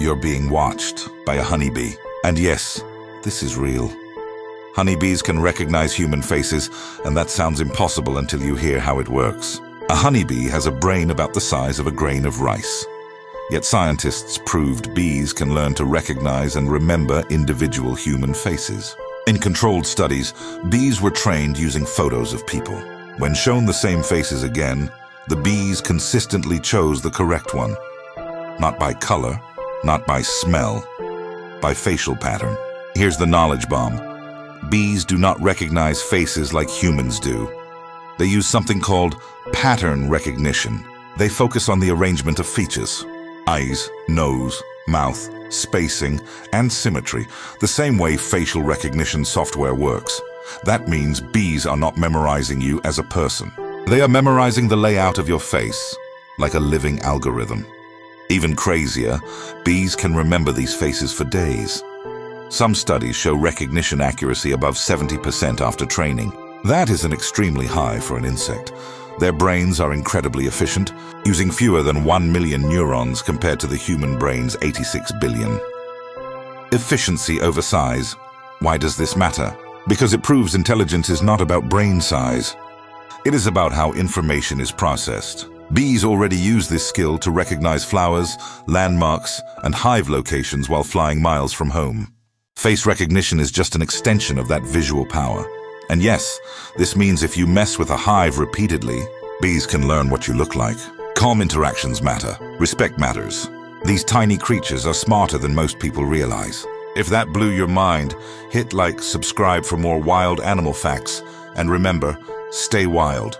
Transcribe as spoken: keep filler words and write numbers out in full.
You're being watched by a honeybee. And yes, this is real. Honeybees can recognize human faces, and that sounds impossible until you hear how it works. A honeybee has a brain about the size of a grain of rice. Yet scientists proved bees can learn to recognize and remember individual human faces. In controlled studies, bees were trained using photos of people. When shown the same faces again, the bees consistently chose the correct one. Not by color, not by smell, by facial pattern. Here's the knowledge bomb. Bees do not recognize faces like humans do. They use something called pattern recognition. They focus on the arrangement of features: eyes, nose, mouth, spacing, and symmetry, the same way facial recognition software works. That means bees are not memorizing you as a person. They are memorizing the layout of your face, like a living algorithm. Even crazier, bees can remember these faces for days. Some studies show recognition accuracy above seventy percent after training. That is an extremely high for an insect. Their brains are incredibly efficient, using fewer than one million neurons compared to the human brain's eighty-six billion. Efficiency over size. Why does this matter? Because it proves intelligence is not about brain size. It is about how information is processed. Bees already use this skill to recognize flowers, landmarks, and hive locations while flying miles from home. Face recognition is just an extension of that visual power. And yes, this means if you mess with a hive repeatedly, bees can learn what you look like. Calm interactions matter. Respect matters. These tiny creatures are smarter than most people realize. If that blew your mind, hit like, subscribe for more wild animal facts, and remember, stay wild.